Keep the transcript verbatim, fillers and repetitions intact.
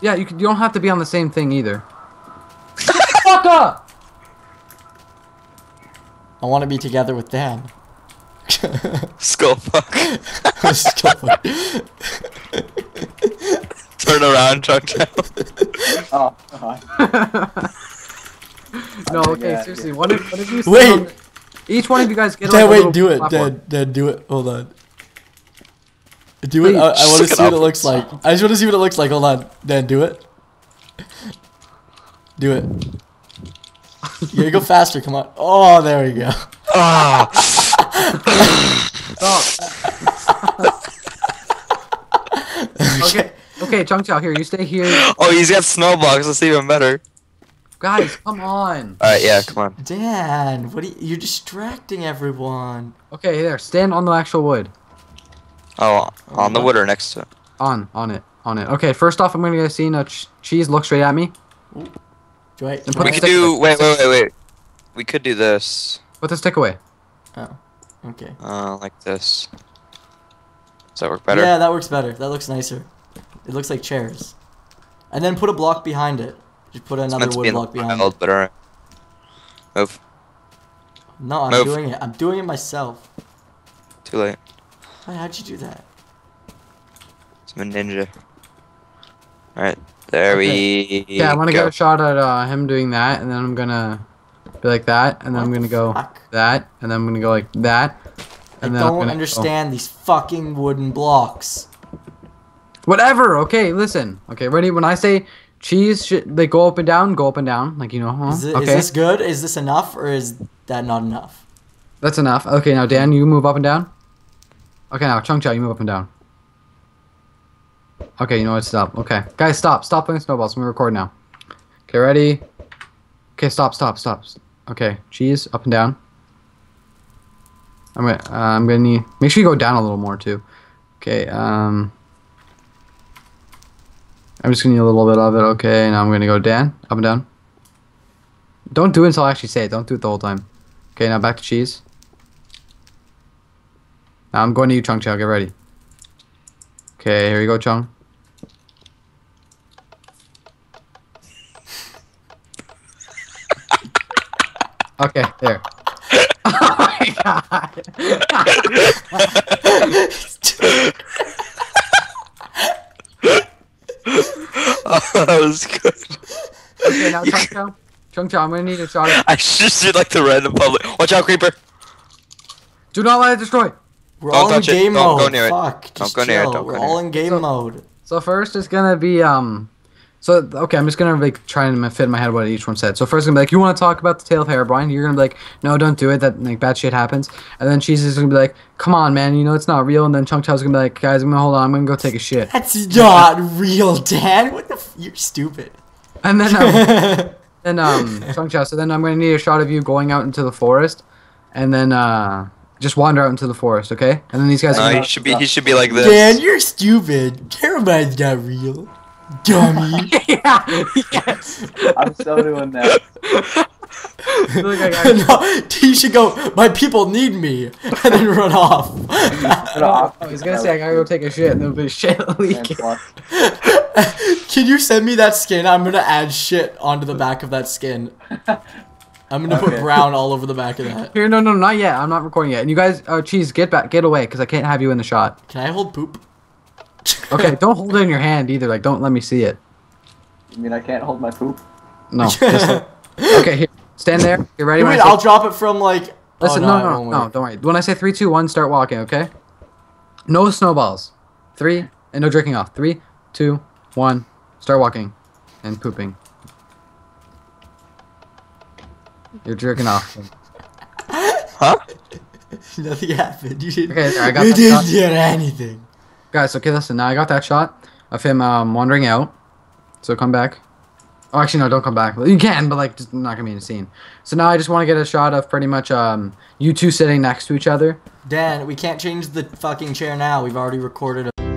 Yeah, you, can, you don't have to be on the same thing either. Shut the fuck up! I want to be together with Dan. Skullfuck. Skullfuck. Turn around, Chuck. Oh, uh-huh. No, okay, yeah, seriously. Yeah. What, if, what if you wait. On the, each one of you guys get Dan, like, wait, a do it. Dan, Dan, do it. Hold on. Do it. Wait, I, I want to see what it looks like. I just want to see what it looks like. Hold on, Dan. Do it. Do it. Yeah, go faster. Come on. Oh, there we go. Ah. Oh. Okay. Okay, Chung Chao, here. You stay here. Oh, he's got snowbox. That's even better. Guys, come on. All right. Yeah, come on. Dan, what? Are you, you're distracting everyone. Okay, there. Stand on the actual wood. Oh, on the wood or next to it. On, on it, on it. Okay, first off, I'm gonna go see. No, ch cheese, look straight at me. Do I, do we could do. Wait, wait, wait, wait. We could do this. Put the stick away. Oh, okay. Uh, like this. Does that work better? Yeah, that works better. That looks nicer. It looks like chairs. And then put a block behind it. Just put another wood block behind it. But all right. Move. No, I'm doing it. I'm doing it myself. Too late. How'd you do that? I'm a ninja. Alright, there okay. we Yeah, I want to get a shot at uh, him doing that, and then I'm gonna be like that, and then what I'm gonna the go fuck? that, and then I'm gonna go like that. And I then don't understand go. these fucking wooden blocks. Whatever, okay, listen. Okay, ready? When I say cheese, sh they go up and down, go up and down, like you know. Huh? Is, it, okay. is this good? Is this enough, or is that not enough? That's enough. Okay, now Dan, you move up and down. Okay, now, Chung Chao, you move up and down. Okay, you know what? Stop. Okay. Guys, stop. Stop playing snowballs. Let me record now. Okay, ready? Okay, stop, stop, stop. Okay, cheese, up and down. I'm gonna, uh, I'm gonna need... Make sure you go down a little more, too. Okay, um... I'm just gonna need a little bit of it. Okay, now I'm gonna go down, up and down. Don't do it until I actually say it. Don't do it the whole time. Okay, now back to cheese. Now I'm going to you, Chung Chao. Get ready. Okay, here we go, Chung. Okay, there. Oh my god! Oh, that was good. Okay, now Chung Chao. Chung Chao, I'm gonna need a shot. I just did like the random public. Watch out, creeper! Do not let it destroy. We're all in game mode. Fuck. Just chill. We're all in game mode. So first it's gonna be um, so okay, I'm just gonna like try and fit in my head what each one said. So first I'm gonna be like, you want to talk about the tale of Herobrine? You're gonna be like, no, don't do it. That like bad shit happens. And then Cheese is gonna be like, come on, man, you know it's not real. And then Chung Chao's gonna be like, guys, I'm gonna hold on, I'm gonna go take a shit. That's not real, Dan. What the? F you're stupid. And then um, then um, Chung Chao. So then I'm gonna need a shot of you going out into the forest, and then uh. Just wander out into the forest, okay? And then these guys. No, he should be. He should be like this. Dan, you're stupid. Herobrine's not real, dummy. Yeah. Yes. I'm still doing that. Like no, you should go. My people need me, and then run off. Run off. I was gonna say I gotta go take a shit, and there'll be shit leaking. Can you send me that skin? I'm gonna add shit onto the back of that skin. I'm gonna okay. put brown all over the back of that. Here, no, no, not yet. I'm not recording yet. And you guys, oh, Cheese, get back, get away, because I can't have you in the shot. Can I hold poop? Okay, don't hold it in your hand either. Like, don't let me see it. You mean I can't hold my poop? No. Just like, okay, here, stand there. You ready? Wait, wait I'll drop it from like. Listen, oh, no, no, no, no, no, don't worry. When I say three, two, one, start walking. Okay. No snowballs. Three and no jerking off. Three, two, one, start walking, and pooping. You're jerking off. Huh? Nothing happened. You didn't, okay, I got you didn't get anything. Guys, okay, listen. Now I got that shot of him um, wandering out. So come back. Oh, actually, no, don't come back. You can, but, like, just not going to be in a scene. So now I just want to get a shot of pretty much um, you two sitting next to each other. Dan, we can't change the fucking chair now. We've already recorded a...